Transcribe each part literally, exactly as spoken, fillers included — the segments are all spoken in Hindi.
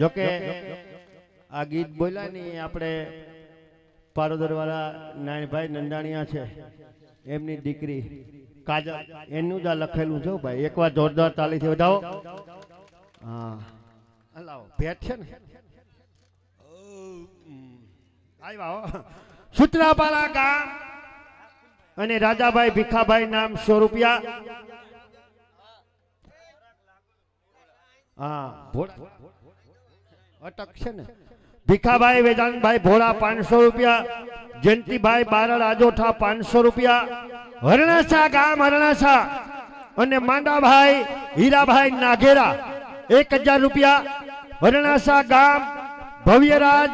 जो के आ गीत बोला नहीं अपने पारोदर वाला नायण भाई नंदाणिया है एमनी दीकरी काजल एनु ज लखेलू छो भाई एक बार जोरदार ताली थी बजाओ। हां लाओ भेट छे ने आईवा सूत्रापाला गाम अने राजाभाई भीखाभाई नाम सौ रुपया। हां भोड़ा अटक छे ने भीखाभाई वेदांत भाई भोड़ा पांच सौ रुपया। जयंती भाई बारड़ आजोठा पांच सौ रुपया। हरणासा गाम हरणासा अने मांडा भाई हीरा भाई नागेरा एक हजार रुपया। हरणासा गाम भव्यराज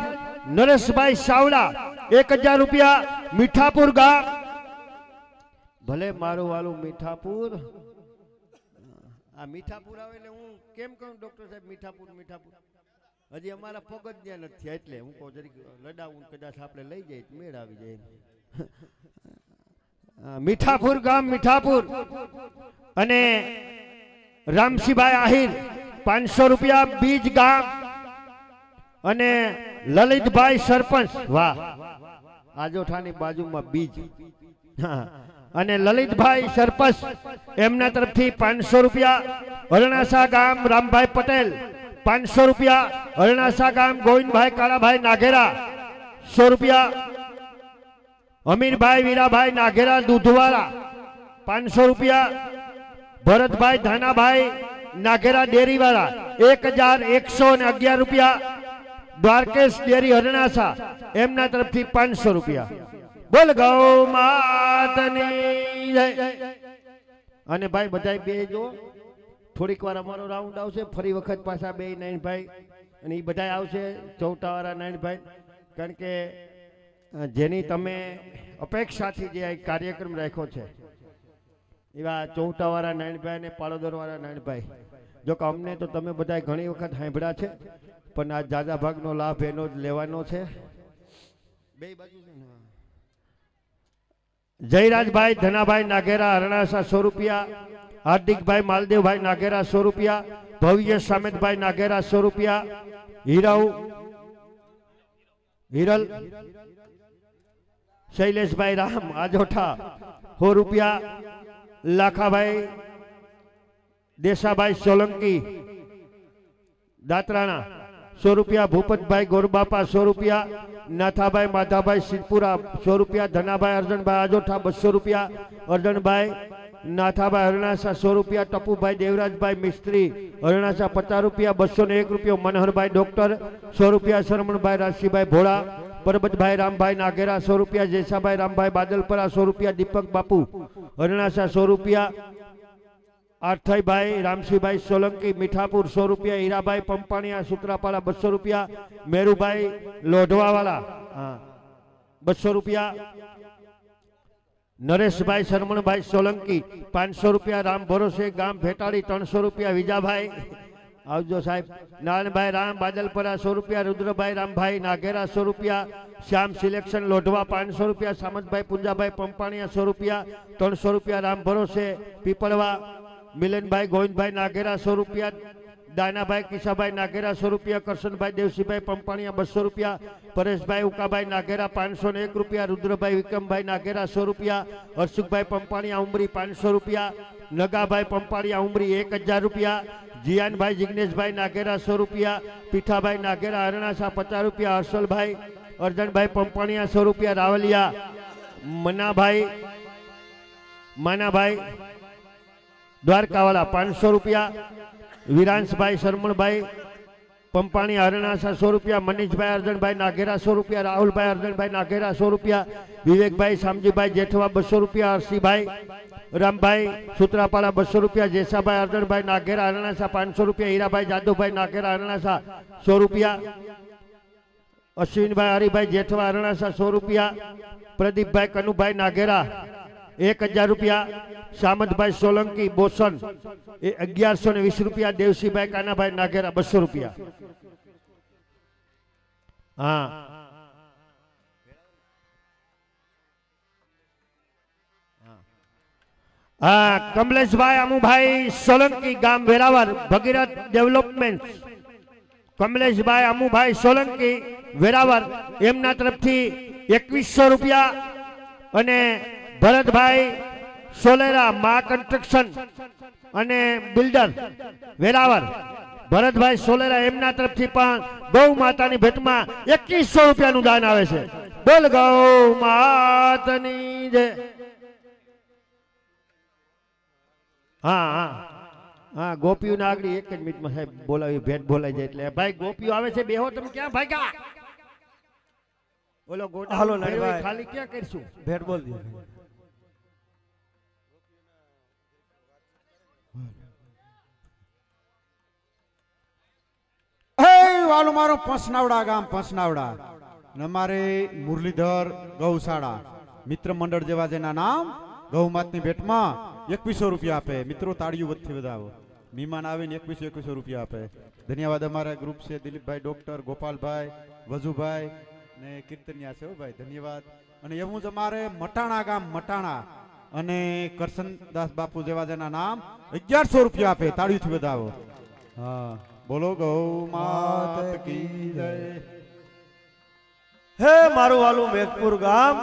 नरेश भाई सावड़ा एक हजार रुपया। मीठापुर गाम भले मारो वालू मीठापुर आ मीठापुर आवे ने हूं केम कहूं डॉक्टर साहब मीठापुर मीठापुर हजी अमारा पगज ज्ञान नथी એટલે હું કો જરી લડાવું કદાચ આપણે લઈ જાય તો મેળ આવી જાય। મીઠાપુર ગામ મીઠાપુર અને રામસીભાઈ આહીર पांच सौ રૂપિયા। બીજ ગામ અને લલિતભાઈ સરપંચ વાહ આજોઠાની બાજુમાં બીજ અને લલિતભાઈ સરપંચ એમના તરફથી पांच सौ રૂપિયા। હરણાસા ગામ રામભાઈ પટેલ पांच सौ रुपया। हरणासा गाम गोविंद भाई काला भाई नागेरा सौ रुपया। अमीर भाई वीरा भाई नागेरा दूधवाला पांच सौ रुपया। भरत भाई धाना भाई नागेरा डेरी वाला एक हजार एक सौ अग्यार रुपया। द्वारकेश डेरी हरणासा एमना तरफ थी पांच सौ रुपया। बोल गौ मातनी अने भाई बधाई बेजो थोड़ीक वार अमारो राउंड आवशे फरी वखत पाछा बे नायण भाई अने ई बधाय आवशे चौटावाळा नायण भाई कारण के जेनी तमे अपेक्षाथी जे कार्यक्रम राख्यो छे एवा चौटावाळा नायण भाई ने पाळोदरवाळा नायण भाई जो के अमने तो तमे बधाय घणी वखत सांभळ्या छे पण आ जाजा भागनो लाभ एनो ज लेवानो छे बेय बाजू छे ने। जयराज भाई धनाभाई नागेरा हरणासा सौ रुपया। हार्दिक भाई मालदेव भाई नागेरा सौ रुपया। भव्य सामेत भाई नागेरा सौ रुपया। हीराऊ हिरल शैलेश भाई राम आजोठा सौ रुपया। लाखा भाई देशा भाई सोलंकी दातराणा सौ रुपया। भूपत भाई गोरबापा सौ रुपया। नाथा भाई माधा भाई सिद्धपुरा सौ रुपया। धना भाई अर्जन भाई आजोठा बसो रुपया। अर्जन भाई नाथा भाई हरणासा सौ रुपया। टप्पू भाई देवराज भाई मिस्त्री हरणासा पचास रुपया। बसो ने एक रुपया मनोहर भाई डॉक्टर सौ रुपया। शरमण भाई राशि भाई भोड़ा परबत भाई राम भाई नागेरा सौ रुपया। जैसा भाई राम भाई बादलपरा सौ रुपया। दीपक बापू हरणासा सौ रुपया। आर्थाई भाई रामसी भाई सोलंकी मीठापुर सौ रुपया। हीरा भाई पंपाणिया सूत्रापाड़ा बसो रुपया। मेरू भाई लोढ़वा वाला बसो रुपया। नरेश भाई शर्मण भाई सोलंकी पांच सौ रुपया। राम भरोसे गांव भेटाड़ी तीन सौ रुपया। विजा भाई आवजो साहब नारायण भाई राम बादलपरा सौ रुपया। रुद्र भाई राम भाई नागेरा सौ रुपया। श्याम सिलेक्शन लोढ़वा पांच सौ रुपया। सामत भाई पुंजा भाई पंपाणिया सौ रुपया। तीन सौ रुपया राम भरोसे पीपलवा। मिलन भाई गोविंद भाई नागेरा सौ रुपया। दाना भाई किशा भाई नागेरा सौ रुपया। करसन भाई देवसी भाई पंपाणिया बसो रुपया। परेश भाई उका भाई नागेरा पांच सौ एक रुपया। रुद्र भाई विक्रम भाई नागेरा सौ रुपया। हर्षुक भाई पंपाणिया उमरी पांच सौ रुपया। नगा भाई पंपाणिया उमरी एक हजार रुपया। जियान भाई जिग्नेश भाई नागेरा सौ रुपया। पीठा भाई नागेरा हरणासा पचास रुपया। हर्षल भाई अर्जन भाई पंपाणिया सौ रुपया। रावलिया मना भाई माना भाई द्वारकावाला पांच सौ रुपया। विरांश भाई शर्मण भाई पंपाणी हरणासा सौ रुपया। मनीष भाई अर्जन भाई नागेरा सौ रुपया। राहुल भाई अर्जन भाई नागेरा सौ रुपया। विवेक भाई शामजी भाई जेठवा बसो रुपया। हर्षी भाई राम भाई सूत्रापाड़ा बसो रुपया। जेसा भाई अर्जन भाई नागेरा हरणासा पांच सौ रुपया। हीरा भाई जादव भाई नागेरा हरणासा सौ रुपया। अश्विन भाई हरिभाई जेठवा हरणासा सौ रुपया। प्रदीप भाई कनु भाई नागेरा एक हजार रुपया। सामत भाई सोलंकी बोसन अग्यार सौ वीस रुपया। देवसी भाई काना भाई नागेरा बसो रुपया। हाँ हाँ कमलेश भाई अमू भाई सोलंकी गांव वेरावर भगीरथ डेवलपमेंट कमलेशभाई अमुभाई सोलंकी वेरावर एमना तरफथी एकवीसो रुपया अने भरतभाई सोलेरा मा कंस्ट्रक्शन अने बिल्डर वेरावर भरतभाई सोलेरा एमना तरफथी पण गौ मातानी भेटमां एकवीसो रुपयानुं दान आवे छे। बोल गौ मातानी जय। हाँ हाँ हाँ गोपीओ ना आगळी एक ज मिनिटमां साहेब बोलावी भेट बोलाय जाय एटले भाई गोपीओ आवे छे। बेहो तमे क्यां भाग्या? बोलो गोटा हालो ना भाई खाली क्यां करशु भेट बोल दियो। वालो मारो पसनावड़ा गाम पसनावड़ा नमारे मुरलीधर गौशाला मित्र मंडल जेवा जेना नाम गौ मातनी भेटमा एकवीसो रुपया आपे। मित्रों ताड़ियों वधथी वधावो। मेहमान आवे ने एकवीसो एकवीसो रुपया आपे। धन्यवाद अमारा ग्रुप से दिलीप भाई डॉक्टर गोपाल भाई वजू भाई ने कीर्तनिया छे ओ भाई धन्यवाद। अने एवं ज अमारे मटाणा गाम मटाणा अने करसनदास बापू जेवा जेना नाम ग्यारह सौ रुपया आपे। ताड़ियों थी वधावो। हां बोलो गौ मात की जय। हे मारू वालू मेघपुर गाम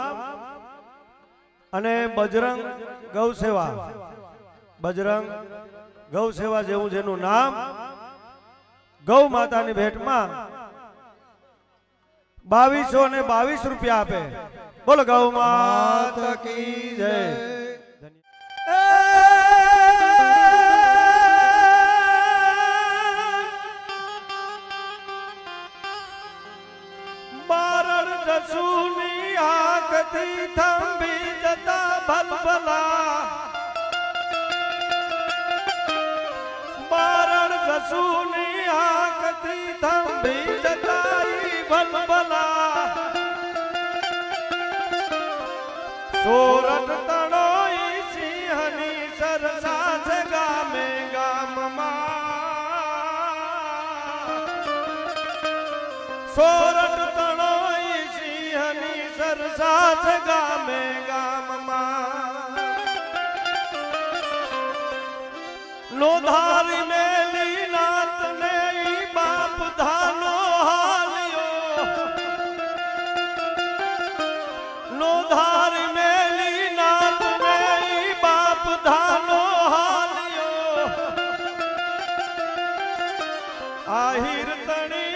अने बजरंग गौ सेवा बजरंग गौ सेवा जेवू जेनु नाम गौ माता नी भेट में बावीसो ने बावीस रुपया आपे। बोलो गौ माता की जय। सुनी आँख थी थम्बी जता भलभला बारण सुनी आँख थी थम्बी जताई भलभला सोरठ तनोई सिंहनी सरसा जगा में गाम मा सोरठ साथ गामे गाममा लोधारी मेली नाथ ने बाप धानो हालियो लोधारी मेली नाथ ने बाप धानो हालियो आहिर तणी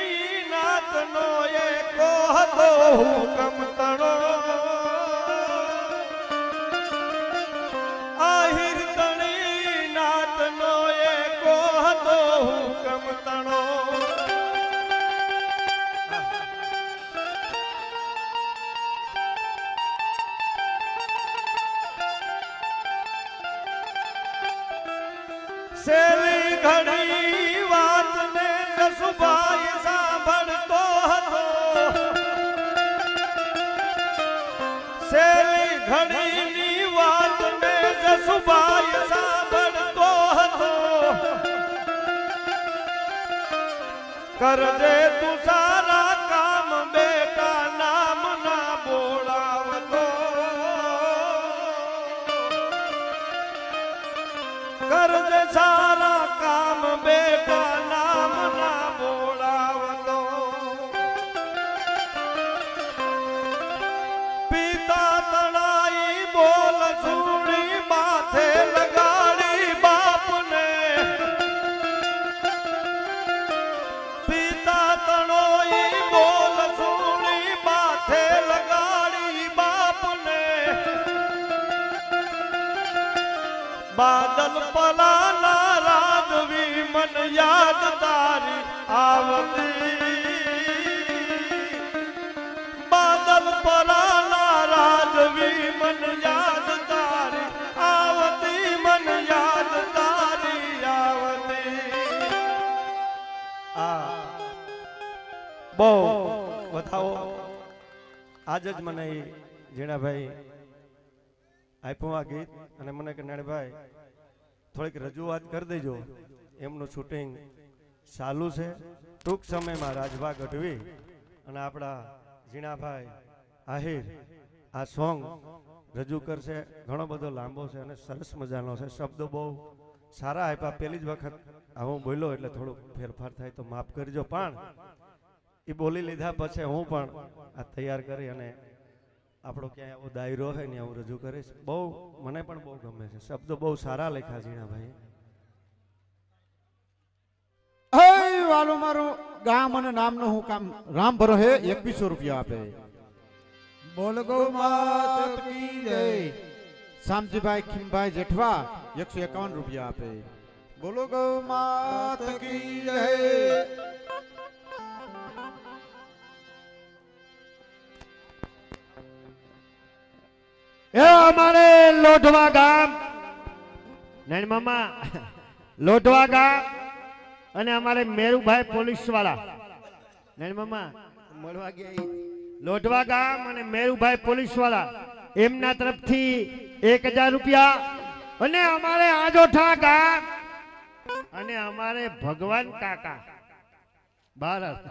नाथ नो एको हतो हुकम तणो कर दे तू सारा काम बेटा नाम ना बोलाव तो कर दे सारा काम बेटा नाम ना बोलाव तो पिता तड़ाई बोल सुनी माथे लगाड़ी बाप ने बादल पलाना राजवी मन याद तारी आवती बादल पलाना राजवी मन याद तारी आवती मन याद तारी आवती आ बो बताओ आज ज मने जेना भाई गीत अने मने कन्नाड़ भाई थोड़ी रजूआत कर देजो। एमनु शूटिंग चालू है टूंक समय में राजभा गढ़वी अने आपड़ा जीणा भाई आहिर आ सॉन्ग रजू करशे। घणो बधो लांबो है सरस मजानो है शब्दों बहुत सारा आप्या पहली ज वखत आवो बोलो એટલે થોડો ફેરફાર થાય તો માફ કરજો, પણ એ બોલી લીધા પછી હું પણ આ તૈયાર કરી અને આપણો ક્યાં આવો દાયરો છે ને હું રજૂ કરીશ। બહુ મને પણ બહુ ગમે છે, શબ્દો બહુ સારા લખ્યા જીણા ભાઈ। હે વાલો મારું ગામ અને નામ નું હું કામ રામ ભરો હે એકવીસો રૂપિયા આપે। બોલ ગો માત કી જય। सामजी भाई खिमभाई जेठवा एक सौ एकावन रुपया आपे। बोलो गौ मात की जय। ये हमारे लोधवा गाम नहीं मामा लोधवा गाम अने हमारे मेरू भाई पुलिस वाला नहीं मामा मलवा गया। लोधवा गाम अने मेरू भाई पुलिस वाला एमना तरफ थी एक हजार रुपया। अने हमारे आजोठा गाम अने हमारे भगवान काका भारत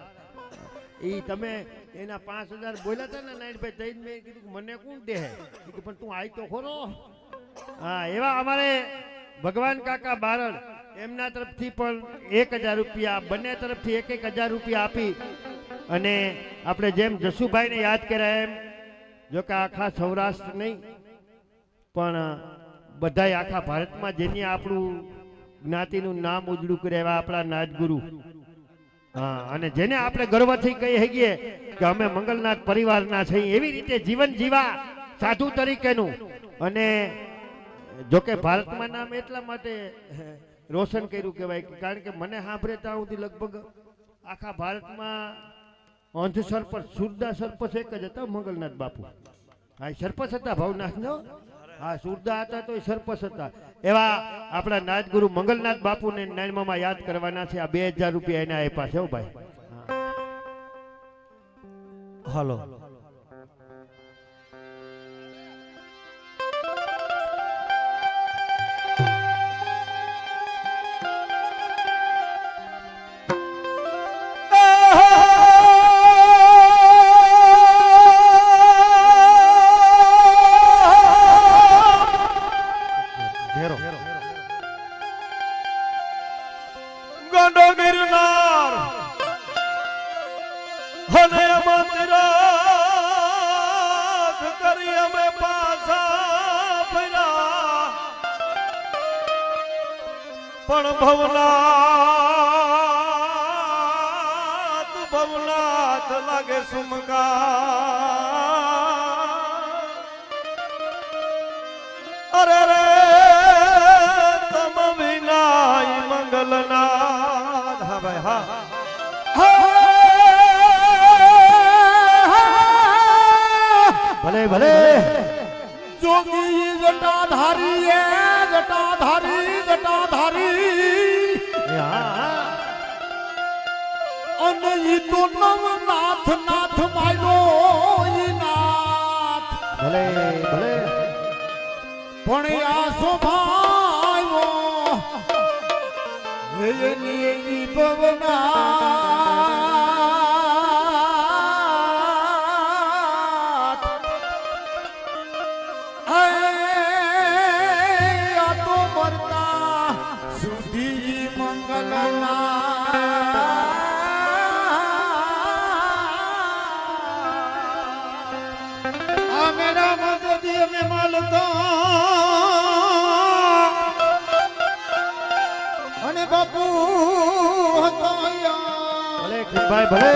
ई तमे एना पांच हजार बोला था ना नाइट पे तेज में कि मने कौन दे है कि पर तू आई तो खोरो। हाँ एवा हमारे भगवान काका भारत एमना तरफ थी पण एक हजार रुपया बने तरफ थी एक एक हजार रुपया आपी। अने अपने जेम जसू भाई ने याद करा एम जो कि आखा सौराष्ट्र नहीं बधाई आखा भारत में जेने आपणु ज्ञातिनु नाम उजळू करे एवा आपणा नादगुरु। हाँ अने जेने आपणे गर्वथी कही हकीए के अमे मंगलनाथ परिवारना छे एवी रीते जीवन जीवा साधु तरीकेनु। अने जो के भारत में नाम एटला माटे रोशन कर्यु कहेवाय कारण के मने सांभळेता हुंधी लगभग आखा भारत में अंध सरपंच सुरदा सरपंच एक ज हता मंगलनाथ बापू। हाँ सरपंच हता भावनाथनो। हाँ सूरदा था तो सरपंच था एवं अपना नादगुरु मंगलनाथ बापू ने नैनमामा याद करवाना छे। आ दो हज़ार रुपया एना आप्या छे ओ भाई। हेलो भवनाथ भवनाथ लागे सुमका अरे रे तम बिना मंगलनाथ। हाँ भाई हाँ भले भले जोगी जटाधारी है जटाधारी जटाधारी तो नाथ नाथ मायो नाथ भले भले पणिया सुभायो ये नी भवना भाई भले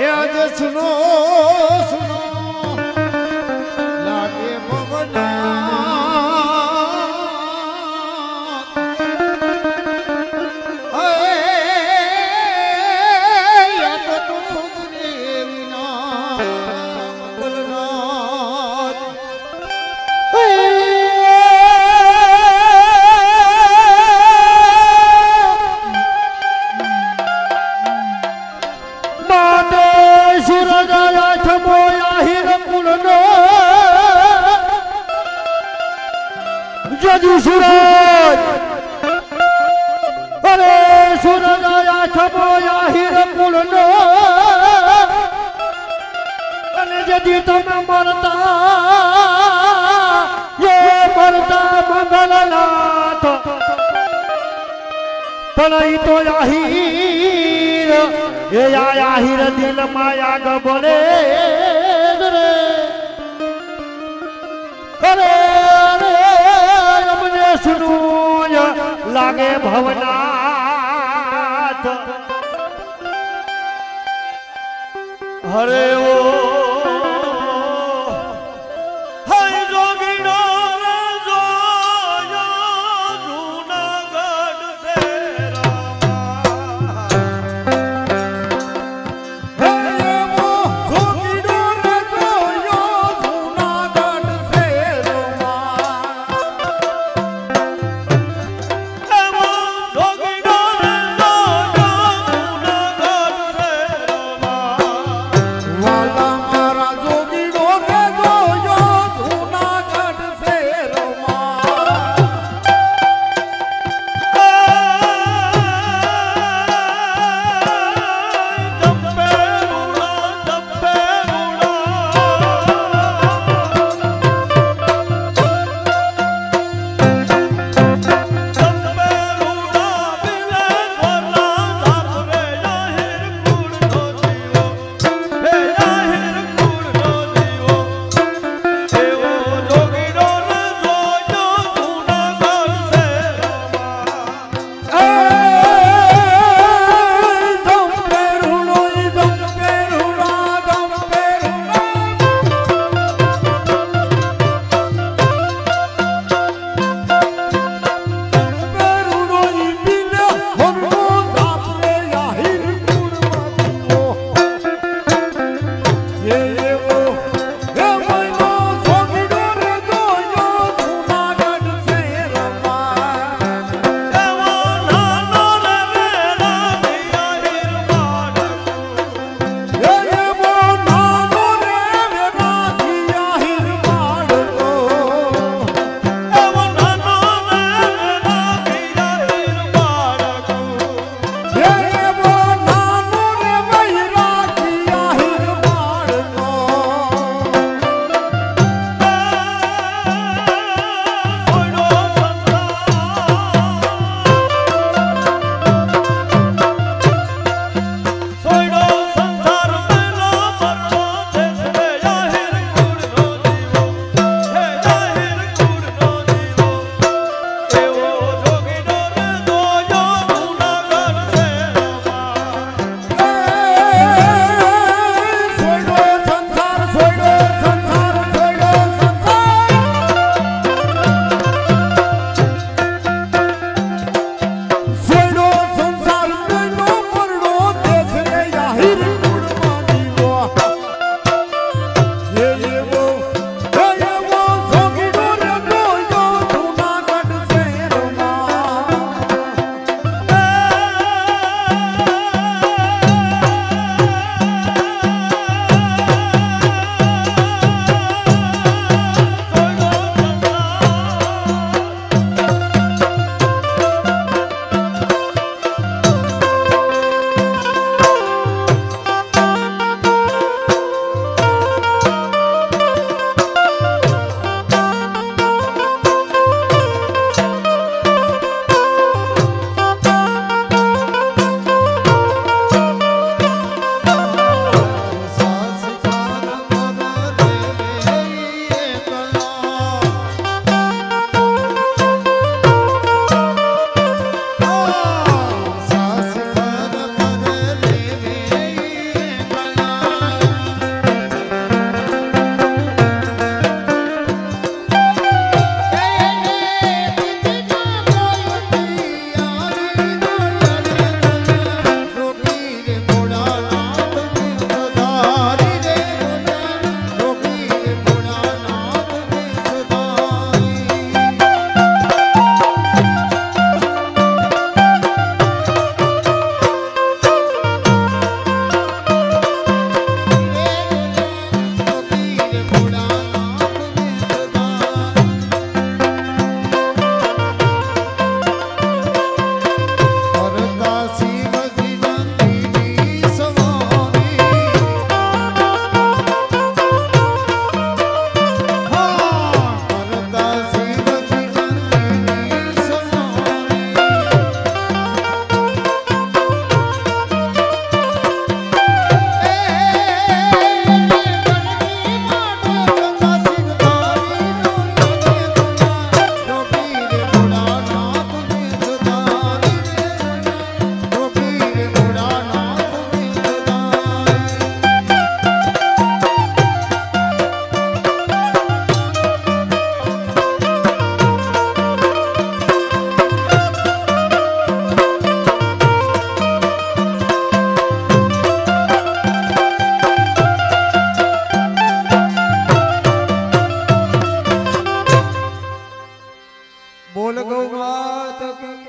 ये आज सुनो सुनो लागे भवना सूरज अरे सूरज आया छपोया हीर पुलनो अने जदी तमे मरता ये मरता मंगलनाथ। पढ़ाई तो याहीर ये या याहीर दिल माया गबोले रे करे रे हमने सुनू लागे भवनाथ हरे ओ la la।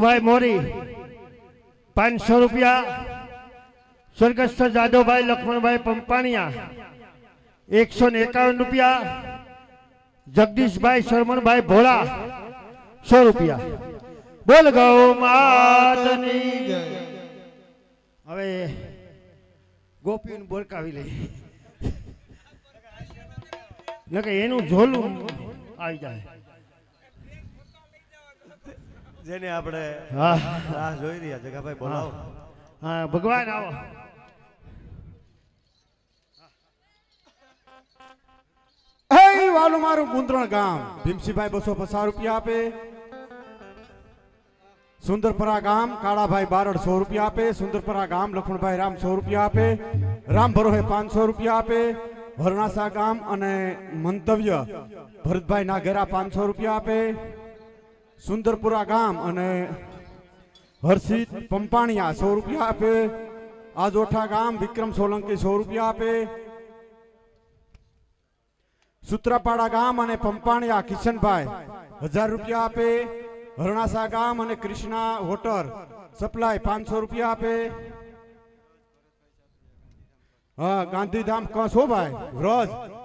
भाई मोरी पांच सौ रुपया स्वर्गस्थ जादव भाई लक्ष्मण भाई पंपाणिया एक सौ एकावन रुपया, जगदीश भाई शर्मण भाई भोला सौ रुपया। बोल गौ मातनी जय। हवे गोपीन बोलकावी ले नके एनु झोलू आई जाए जेने आपणे राह જોઈ રહ્યા જગાભાઈ બોલાવો। હા ભગવાન આવો। એય વાલું મારું ગુંદરણ ગામ ભીમસીભાઈ બસો પચાસ રૂપિયા આપે। सुंदरपरा गाम काड़ा भाई बारड़ सौ रुपया आपे। सुंदरपरा गाम लखन भाई राम सौ रुपया आपे। राम भरोहे पांच सौ रुपया आपे। हरनासा गाम अने मंतव्य भरत भाई नागेरा पांच सौ रुपया आपे। सुंदरपुरा गाम अने हर्षित पंपाणिया सौ रुपया आपे। आजोठा गाम विक्रम सोलंकी सौ रुपया आपे। सूत्रापाड़ा गाम अने पंपाणिया किशन भाई हजार रुपया आपे। हरणासा गाम अने कृष्णा वोटर सप्लाय पांच सौ रुपया आपे। हाँ गांधीधाम कसोभाई व्रज